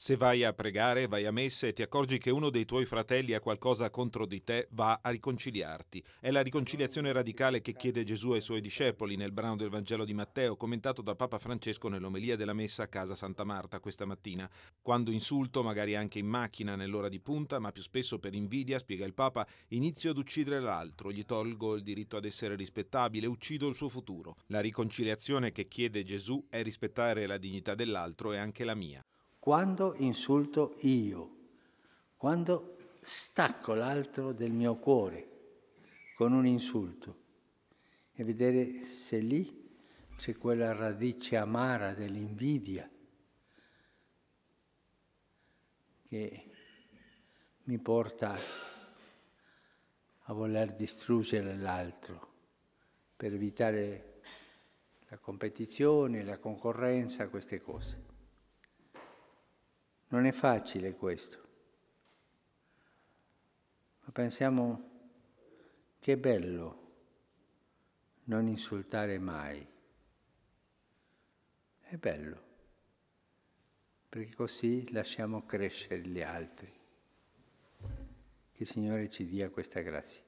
Se vai a pregare, vai a messa e ti accorgi che uno dei tuoi fratelli ha qualcosa contro di te, va a riconciliarti. È la riconciliazione radicale che chiede Gesù ai suoi discepoli nel brano del Vangelo di Matteo, commentato da Papa Francesco nell'omelia della messa a Casa Santa Marta questa mattina. Quando insulto, magari anche in macchina nell'ora di punta, ma più spesso per invidia, spiega il Papa, inizio ad uccidere l'altro, gli tolgo il diritto ad essere rispettabile, uccido il suo futuro. La riconciliazione che chiede Gesù è rispettare la dignità dell'altro e anche la mia. Quando insulto io, quando stacco l'altro del mio cuore con un insulto e vedere se lì c'è quella radice amara dell'invidia che mi porta a voler distruggere l'altro per evitare la competizione, la concorrenza, queste cose. Non è facile questo, ma pensiamo che è bello non insultare mai. È bello, perché così lasciamo crescere gli altri. Che il Signore ci dia questa grazia.